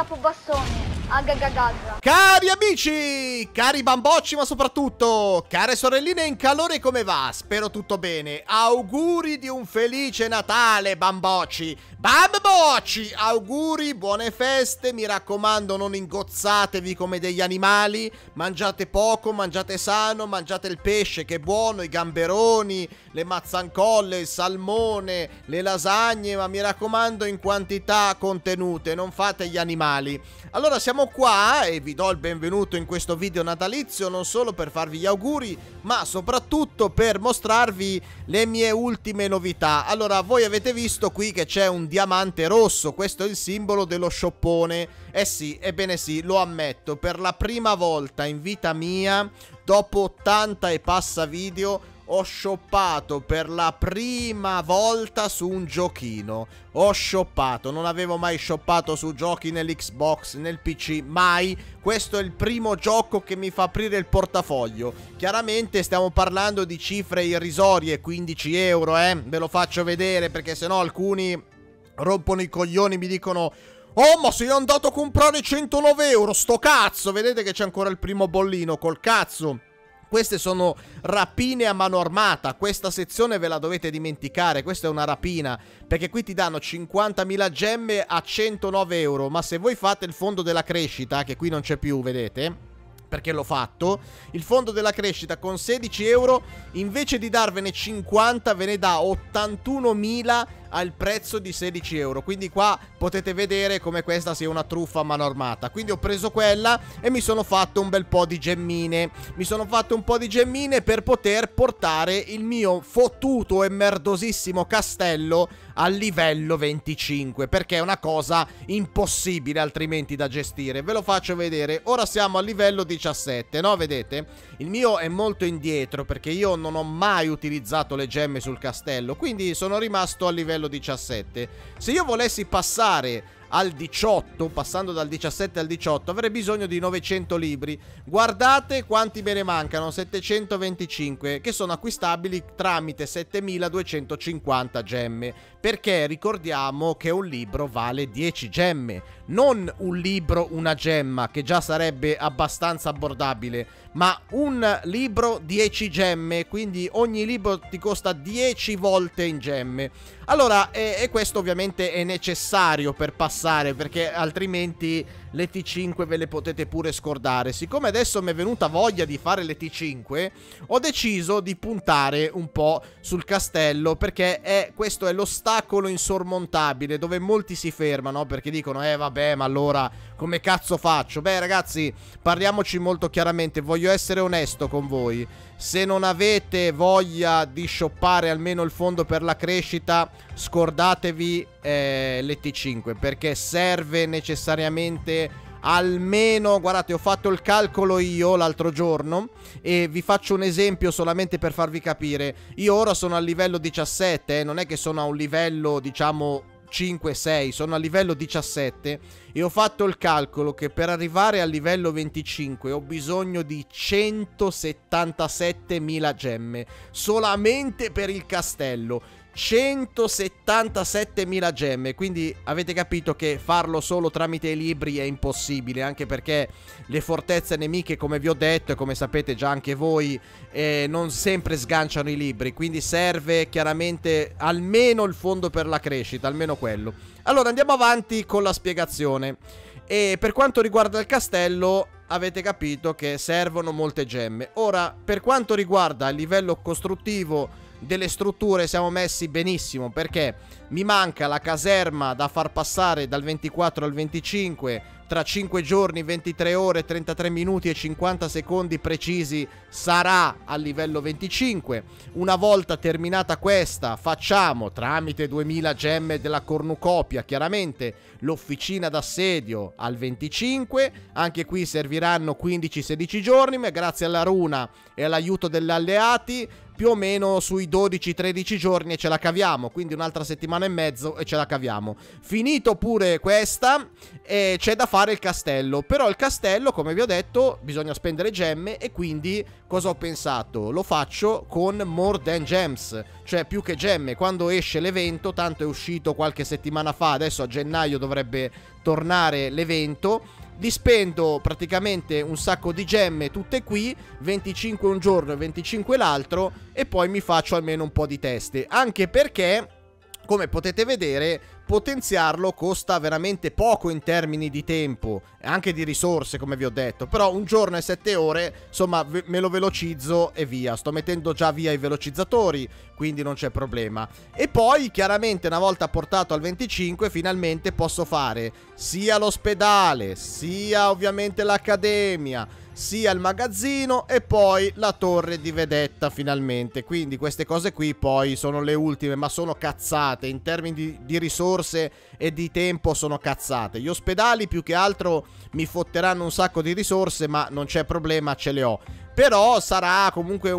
Capobastone. Agagagagga. Cari amici, cari bambocci, ma soprattutto care sorelline in calore, come va? Spero tutto bene. Auguri di un felice Natale, bambocci. Bambocci, auguri, buone feste. Mi raccomando, non ingozzatevi come degli animali. Mangiate poco, mangiate sano, mangiate il pesce che è buono, i gamberoni, le mazzancolle, il salmone, le lasagne, ma mi raccomando in quantità contenute, non fate gli animali. Allora siamo qua e vi do il benvenuto in questo video natalizio, non solo per farvi gli auguri ma soprattutto per mostrarvi le mie ultime novità. Allora, voi avete visto qui che c'è un diamante rosso, questo è il simbolo dello scioppone. Eh sì, ebbene sì, lo ammetto, per la prima volta in vita mia, dopo 80 e passa video, ho shoppato per la prima volta su un giochino. Ho shoppato, non avevo mai shoppato su giochi nell'Xbox, nel PC, mai. Questo è il primo gioco che mi fa aprire il portafoglio. Chiaramente stiamo parlando di cifre irrisorie, 15 euro, Ve lo faccio vedere perché sennò alcuni rompono i coglioni, mi dicono... Oh, ma sei andato a comprare 109 euro, sto cazzo! Vedete che c'è ancora il primo bollino, col cazzo! Queste sono rapine a mano armata, questa sezione ve la dovete dimenticare, questa è una rapina, perché qui ti danno 50.000 gemme a 109 euro, ma se voi fate il fondo della crescita, che qui non c'è più, vedete? Perché l'ho fatto, il fondo della crescita con 16 euro, invece di darvene 50, ve ne dà 81.000 al prezzo di 16 euro. Quindi qua potete vedere come questa sia una truffa a mano armata. Quindi ho preso quella e mi sono fatto un bel po' di gemmine. Mi sono fatto un po' di gemmine per poter portare il mio fottuto e merdosissimo castello al livello 25, perché è una cosa impossibile altrimenti da gestire. Ve lo faccio vedere. Ora siamo al livello 17, no? Vedete? Il mio è molto indietro perché io non ho mai utilizzato le gemme sul castello, quindi sono rimasto al livello 17. Se io volessi passare al 18, passando dal 17 al 18, avrei bisogno di 900 libri. Guardate quanti me ne mancano, 725, che sono acquistabili tramite 7250 gemme, perché ricordiamo che un libro vale 10 gemme, non un libro una gemma, che già sarebbe abbastanza abbordabile, ma un libro 10 gemme, quindi ogni libro ti costa 10 volte in gemme. Allora, e questo ovviamente è necessario per passare, perché altrimenti le T5 ve le potete pure scordare. Siccome adesso mi è venuta voglia di fare le T5, ho deciso di puntare un po' sul castello, perché questo è l'ostacolo insormontabile, dove molti si fermano, perché dicono, vabbè, ma allora come cazzo faccio? Beh, ragazzi, parliamoci molto chiaramente, voglio essere onesto con voi. Se non avete voglia di shoppare almeno il fondo per la crescita, scordatevi l'T5, perché serve necessariamente almeno, guardate, ho fatto il calcolo io l'altro giorno e vi faccio un esempio solamente per farvi capire. Io ora sono al livello 17, non è che sono a un livello, diciamo, 5-6, sono al livello 17 e ho fatto il calcolo che per arrivare al livello 25 ho bisogno di 177.000 gemme solamente per il castello. 177.000 gemme, quindi avete capito che farlo solo tramite i libri è impossibile, anche perché le fortezze nemiche, come vi ho detto e come sapete già anche voi, non sempre sganciano i libri, quindi serve chiaramente almeno il fondo per la crescita, almeno quello. Allora andiamo avanti con la spiegazione. E per quanto riguarda il castello, avete capito che servono molte gemme. Ora, per quanto riguarda il livello costruttivo delle strutture, siamo messi benissimo, perché mi manca la caserma da far passare dal 24 al 25 tra 5 giorni, 23 ore, 33 minuti e 50 secondi precisi, sarà al livello 25. Una volta terminata questa, facciamo, tramite 2000 gemme della cornucopia, chiaramente, l'officina d'assedio al 25. Anche qui serviranno 15-16 giorni, ma grazie alla runa e all'aiuto degli alleati più o meno sui 12-13 giorni e ce la caviamo, quindi un'altra settimana e mezzo e ce la caviamo. Finito pure questa, c'è da fare il castello, però il castello, come vi ho detto, bisogna spendere gemme e quindi cosa ho pensato? Lo faccio con More Than Gems, cioè più che gemme. Quando esce l'evento, tanto è uscito qualche settimana fa, adesso a gennaio dovrebbe tornare l'evento, li spendo praticamente un sacco di gemme tutte qui, 25 un giorno e 25 l'altro, e poi mi faccio almeno un po' di teste, anche perché, come potete vedere, potenziarlo costa veramente poco in termini di tempo, anche di risorse, come vi ho detto, però un giorno e 7 ore, insomma, me lo velocizzo e via. Sto mettendo già via i velocizzatori, quindi non c'è problema. E poi, chiaramente, una volta portato al 25, finalmente posso fare sia l'ospedale, sia ovviamente l'accademia, sia il magazzino e poi la torre di vedetta finalmente. Quindi queste cose qui poi sono le ultime, ma sono cazzate in termini di risorse e di tempo, sono cazzate. Gli ospedali più che altro mi fotteranno un sacco di risorse, ma non c'è problema, ce le ho. Però sarà comunque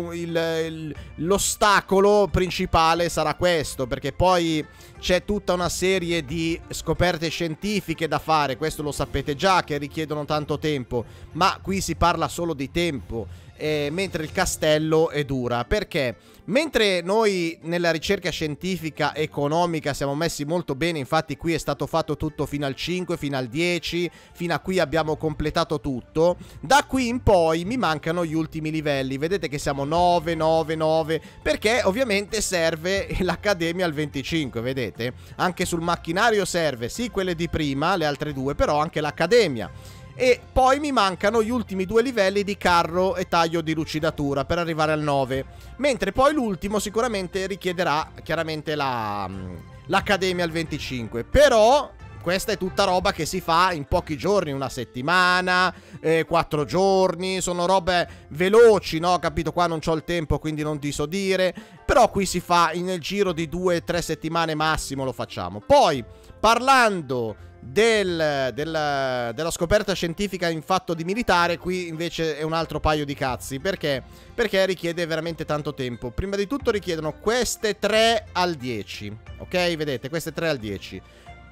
l'ostacolo principale sarà questo, perché poi c'è tutta una serie di scoperte scientifiche da fare, questo lo sapete già, che richiedono tanto tempo, ma qui si parla solo di tempo, mentre il castello è dura, perché mentre noi nella ricerca scientifica economica siamo messi molto bene, infatti qui è stato fatto tutto fino al 5, fino al 10, fino a qui abbiamo completato tutto, da qui in poi mi mancano gli ultimi livelli, vedete che siamo 9, 9, 9, perché ovviamente serve l'accademia al 25, vedete? Anche sul macchinario serve, sì, quelle di prima, le altre due, però anche l'accademia. E poi mi mancano gli ultimi due livelli di carro e taglio di lucidatura per arrivare al 9, mentre poi l'ultimo sicuramente richiederà chiaramente l'accademia al 25, però questa è tutta roba che si fa in pochi giorni, una settimana, 4 giorni, sono robe veloci, no? Capito? Qua non c'ho il tempo, quindi non ti so dire, però qui si fa nel giro di 2-3 settimane massimo lo facciamo. Poi, parlando della scoperta scientifica in fatto di militare, qui invece è un altro paio di cazzi, perché? Perché richiede veramente tanto tempo. Prima di tutto richiedono queste 3 al 10, ok? Vedete, queste 3 al 10,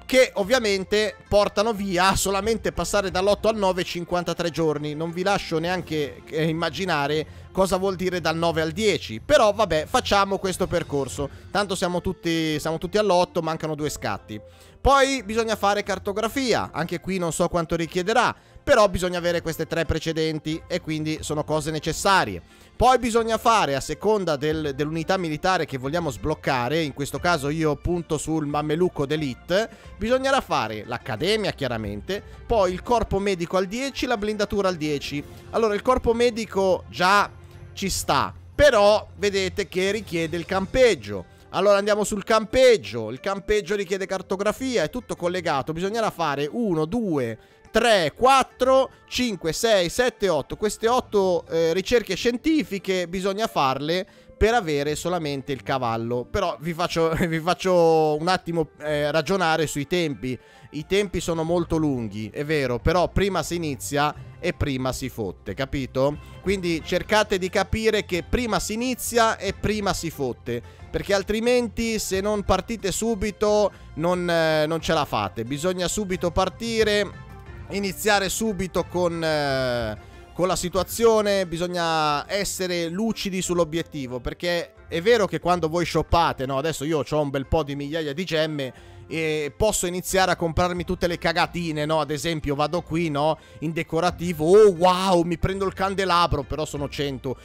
che ovviamente portano via solamente passare dall'8 al 9 53 giorni, non vi lascio neanche immaginare cosa vuol dire dal 9 al 10, però vabbè, facciamo questo percorso, tanto siamo tutti all'8, mancano 2 scatti. Poi bisogna fare cartografia, anche qui non so quanto richiederà, però bisogna avere queste 3 precedenti e quindi sono cose necessarie. Poi bisogna fare, a seconda dell'unità militare che vogliamo sbloccare, in questo caso io punto sul mamelucco d'elite, bisognerà fare l'accademia chiaramente, poi il corpo medico al 10, la blindatura al 10. Allora il corpo medico già ci sta, però vedete che richiede il campeggio. Allora andiamo sul campeggio, il campeggio richiede cartografia, è tutto collegato, bisognerà fare 1, 2, 3, 4, 5, 6, 7, 8, queste 8 ricerche scientifiche bisogna farle per avere solamente il cavallo. Però vi faccio un attimo ragionare sui tempi, i tempi sono molto lunghi, è vero, però prima si inizia e prima si fotte, capito? Quindi cercate di capire che prima si inizia e prima si fotte, perché altrimenti se non partite subito non ce la fate. Bisogna subito partire, iniziare subito con la situazione, bisogna essere lucidi sull'obiettivo, perché è vero che quando voi shoppate, no? Adesso io ho un bel po' di migliaia di gemme e posso iniziare a comprarmi tutte le cagatine, no? Ad esempio vado qui, no? In decorativo, oh wow, mi prendo il candelabro, però sono 100.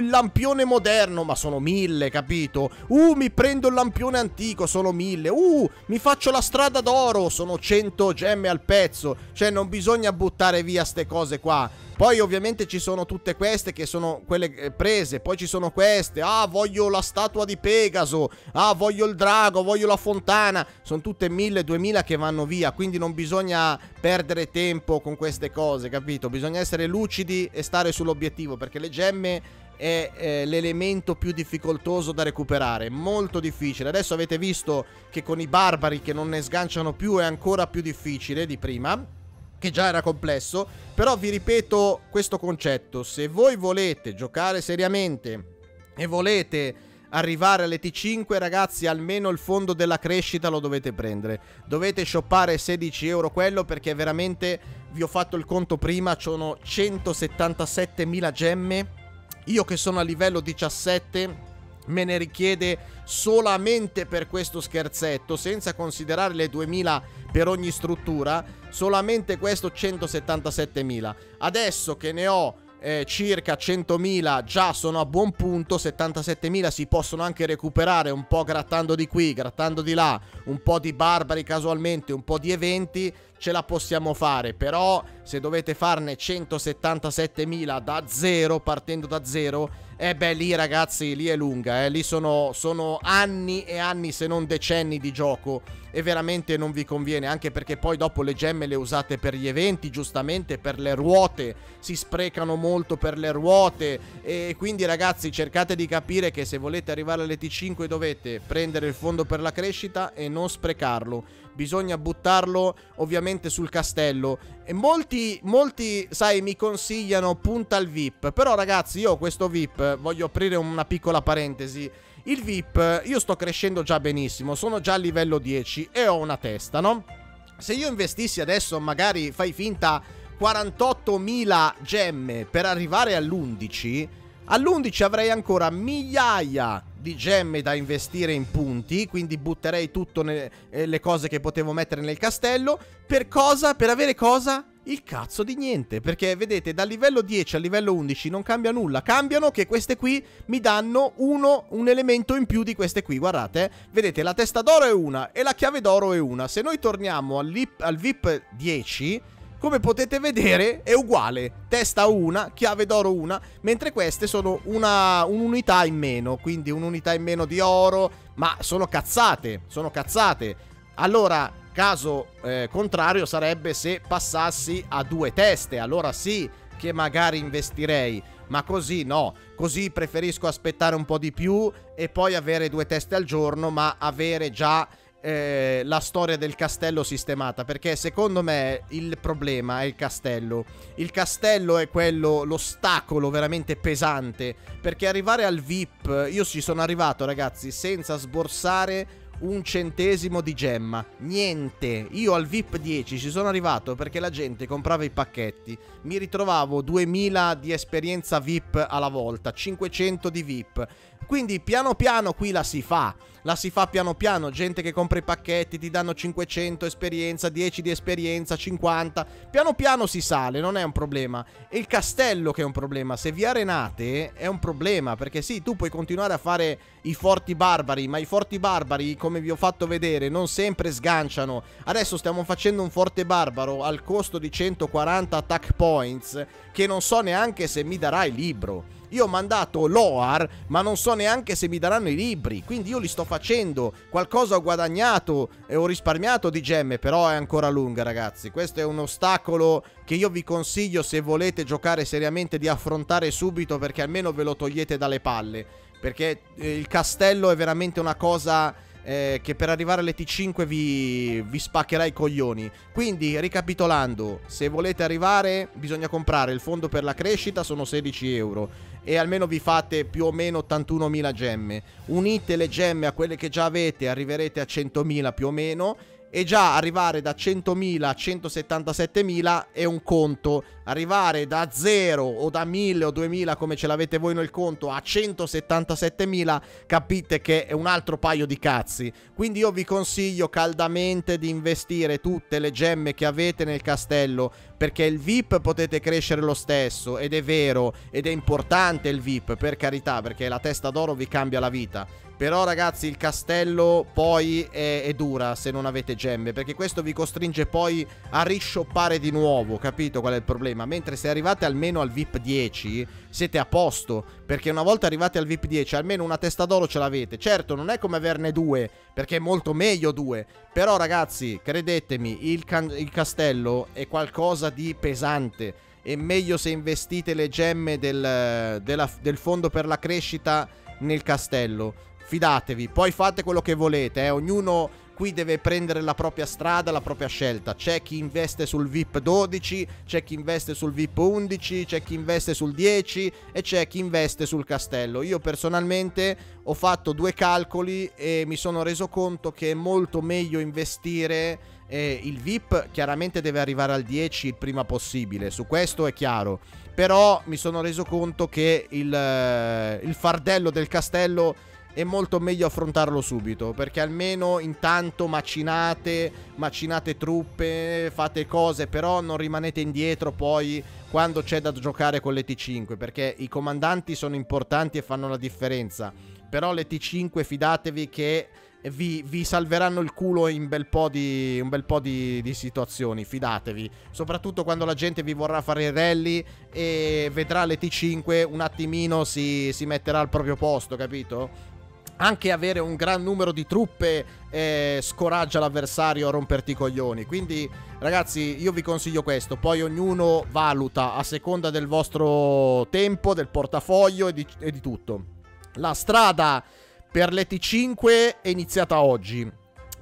Il lampione moderno, ma sono 1000, capito? Mi prendo il lampione antico, sono 1000. Mi faccio la strada d'oro, sono 100 gemme al pezzo. Cioè non bisogna buttare via ste cose qua. Poi ovviamente ci sono tutte queste che sono quelle prese, poi ci sono queste, voglio la statua di Pegaso, voglio il drago, voglio la fontana, sono tutte 1000, 2000 che vanno via, quindi non bisogna perdere tempo con queste cose, capito? Bisogna essere lucidi e stare sull'obiettivo, perché le gemme è l'elemento più difficoltoso da recuperare, molto difficile. Adesso avete visto che con i barbari che non ne sganciano più è ancora più difficile di prima, che già era complesso, però vi ripeto questo concetto: se voi volete giocare seriamente e volete arrivare alle T5, ragazzi, almeno il fondo della crescita lo dovete prendere. Dovete shoppare 16 euro quello, perché veramente, vi ho fatto il conto prima, sono 177.000 gemme. Io che sono a livello 17 me ne richiede solamente per questo scherzetto, senza considerare le 2000 per ogni struttura, solamente questo 177.000. adesso che ne ho circa 100.000 già sono a buon punto. 77.000 si possono anche recuperare un po' grattando di qui, grattando di là, un po' di barbari casualmente, un po' di eventi, ce la possiamo fare. Però se dovete farne 177.000 da zero, partendo da zero, eh beh, lì ragazzi, lì è lunga, lì sono anni e anni, se non decenni di gioco, e veramente non vi conviene, anche perché poi dopo le gemme le usate per gli eventi, giustamente, per le ruote, si sprecano molto per le ruote, e quindi ragazzi cercate di capire che se volete arrivare alle T5 dovete prendere il fondo per la crescita e non sprecarlo. Bisogna buttarlo ovviamente sul castello. E molti, sai, mi consigliano punta al VIP. Però ragazzi, io questo VIP, voglio aprire una piccola parentesi. Il VIP, io sto crescendo già benissimo, sono già a livello 10 e ho una testa, no? Se io investissi adesso, magari fai finta, 48.000 gemme per arrivare all'11, all'11 avrei ancora migliaia di gemme da investire in punti, quindi butterei tutto le cose che potevo mettere nel castello. Per cosa? Per avere cosa? Il cazzo di niente, perché vedete, dal livello 10 al livello 11 non cambia nulla. Cambiano che queste qui mi danno un elemento in più di queste qui, guardate, vedete, la testa d'oro è una e la chiave d'oro è una. Se noi torniamo al VIP 10, come potete vedere è uguale, testa una, chiave d'oro una, mentre queste sono un'unità in meno, quindi un'unità in meno di oro, ma sono cazzate, sono cazzate. Allora, caso contrario sarebbe se passassi a due teste, allora sì che magari investirei, ma così no, così preferisco aspettare un po' di più e poi avere due teste al giorno, ma avere già la storia del castello sistemata, perché secondo me il problema è il castello. Il castello è quello, l'ostacolo veramente pesante, perché arrivare al VIP, io ci sono arrivato ragazzi senza sborsare un centesimo di gemma, niente. Io al VIP 10 ci sono arrivato perché la gente comprava i pacchetti, mi ritrovavo 2000 di esperienza VIP alla volta, 500 di VIP. Quindi piano piano qui la si fa piano piano, gente che compra i pacchetti, ti danno 500 esperienza, 10 di esperienza, 50, piano piano si sale, non è un problema. È il castello che è un problema, se vi arenate è un problema, perché sì, tu puoi continuare a fare i forti barbari, ma i forti barbari, come vi ho fatto vedere, non sempre sganciano. Adesso stiamo facendo un forte barbaro al costo di 140 attack points, che non so neanche se mi darà il libro. Io ho mandato l'OAR, ma non so neanche se mi daranno i libri, quindi io li sto facendo. Qualcosa ho guadagnato e ho risparmiato di gemme, però è ancora lunga ragazzi. Questo è un ostacolo che io vi consiglio, se volete giocare seriamente, di affrontare subito, perché almeno ve lo togliete dalle palle, perché il castello è veramente una cosa che per arrivare alle T5 vi spaccherà i coglioni. Quindi, ricapitolando, se volete arrivare bisogna comprare il fondo per la crescita, sono 16 euro e almeno vi fate più o meno 81.000 gemme. Unite le gemme a quelle che già avete, arriverete a 100.000 più o meno, e già arrivare da 100.000 a 177.000 è un conto. Arrivare da 0 o da 1.000 o 2.000, come ce l'avete voi nel conto, a 177.000, capite che è un altro paio di cazzi. Quindi io vi consiglio caldamente di investire tutte le gemme che avete nel castello, perché il VIP potete crescere lo stesso, ed è vero, ed è importante il VIP, per carità, perché la testa d'oro vi cambia la vita. Però ragazzi, il castello poi è dura se non avete gemme, perché questo vi costringe poi a rishoppare di nuovo, capito qual è il problema? Mentre se arrivate almeno al VIP 10 siete a posto, perché una volta arrivati al VIP 10 almeno una testa d'oro ce l'avete. Certo, non è come averne due, perché è molto meglio due, però ragazzi, credetemi, il castello è qualcosa di pesante. È meglio se investite le gemme del fondo per la crescita nel castello. Fidatevi, poi fate quello che volete, ognuno qui deve prendere la propria strada, la propria scelta. C'è chi investe sul VIP 12, c'è chi investe sul VIP 11, c'è chi investe sul 10 e c'è chi investe sul castello. Io personalmente ho fatto due calcoli e mi sono reso conto che è molto meglio investire il VIP. Chiaramente deve arrivare al 10 il prima possibile, su questo è chiaro, però mi sono reso conto che il fardello del castello è molto meglio affrontarlo subito, perché almeno intanto macinate truppe, fate cose, però non rimanete indietro poi quando c'è da giocare con le T5, perché i comandanti sono importanti e fanno la differenza, però le T5 fidatevi che vi salveranno il culo in un bel po' di situazioni, fidatevi, soprattutto quando la gente vi vorrà fare il rally e vedrà le T5 un attimino si metterà al proprio posto, capito? Anche avere un gran numero di truppe scoraggia l'avversario a romperti i coglioni. Quindi ragazzi, io vi consiglio questo. Poi ognuno valuta a seconda del vostro tempo, del portafoglio e di tutto. La strada per le T5 è iniziata oggi.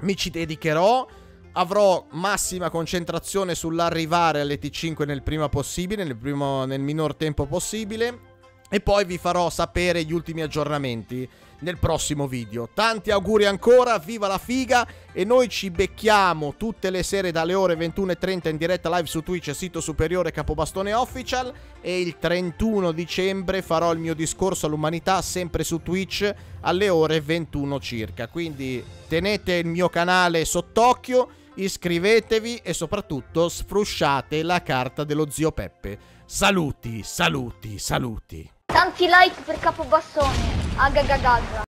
Mi ci dedicherò. Avrò massima concentrazione sull'arrivare alle T5 nel prima possibile, nel minor tempo possibile. E poi vi farò sapere gli ultimi aggiornamenti nel prossimo video. Tanti auguri ancora, viva la figa! E noi ci becchiamo tutte le sere dalle ore 21:30 in diretta live su Twitch, sito superiore Capobastone Official. E il 31 dicembre farò il mio discorso all'umanità sempre su Twitch alle ore 21 circa. Quindi tenete il mio canale sott'occhio, iscrivetevi e soprattutto sfrusciate la carta dello zio Peppe. Saluti, saluti, saluti. Tanti like per Capobastone, agagagagga.